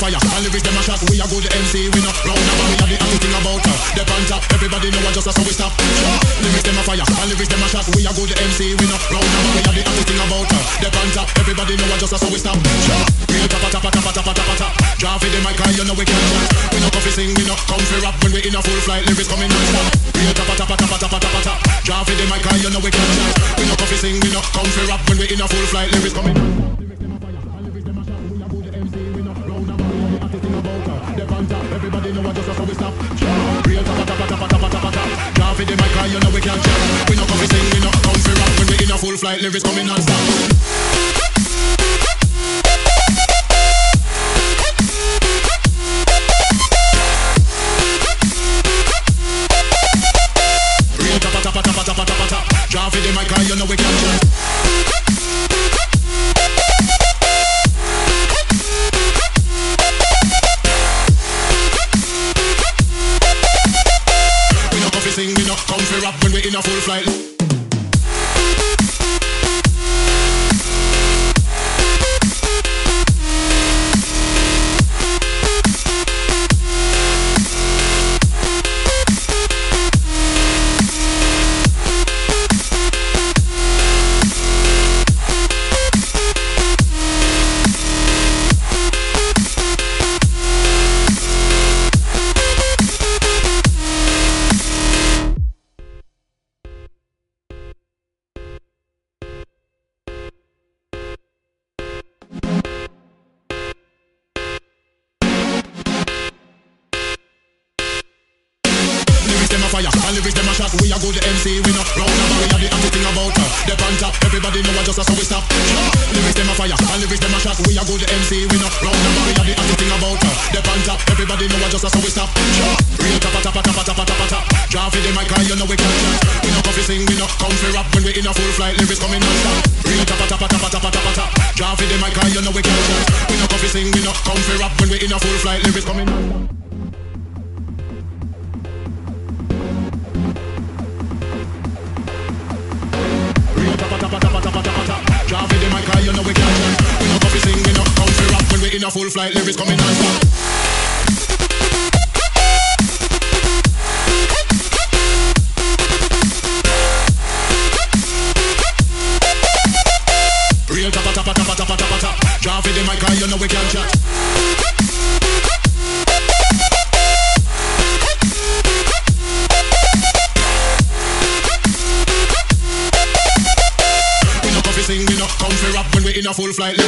fire. And lyrics them a shock. We a good MC, we not round up. We a the only thing about her. The panta, everybody know I just so we stop. Lyrics them a fire. And lyrics them a shock. We a good MC, we not round up. We a the only thing about her. The panta, everybody know I just so we stop. Real tapa tapa tapa tapa tapa tapa. Draw for the mic, you know we can't dance. We not come for sing, we not come for rap. When we in a full flight, lyrics coming non-stop. Real tapa tapa tapa tapa tapa tapa. Draw for the mic, you know we can't dance. We not come for sing, we not come for rap. When we in a full flight, lyrics coming non-stop. Everybody know I just so we stop. Real tapa tapa tapa tapa tapa tapa. Down for the mic, you know we can't jump. We not come to sing, we not come to rap. When we in a full flight, lyrics coming non-stop. We are good MC, we not round up. We are the only thing about her. The panta, everybody know I just so we stop. Lyrics them a fire, and lyrics them a shock. We are good MC, we not round up. We are the only thing about her. The panta, everybody know I just so we stop. Real tapa tapa tapa tapa tapa tapa. Draw for the mic, you know we can't dance. We not come to sing, we not come to rap. When we in a full flight, lyrics coming non-stop. Real tapa tapa tapa tapa tapa tapa. Draw for the mic, you know we can't dance. We not come to sing, we not come to rap. When we in a full flight, lyrics coming non-stop. You know we can't dance. We not coffee sing, we not country rap. When we in a full flight, lyrics coming non-stop. Real tapa tapa tapa tapa tapa tapa. Draw for the mic, you know we can't chat. Full flight.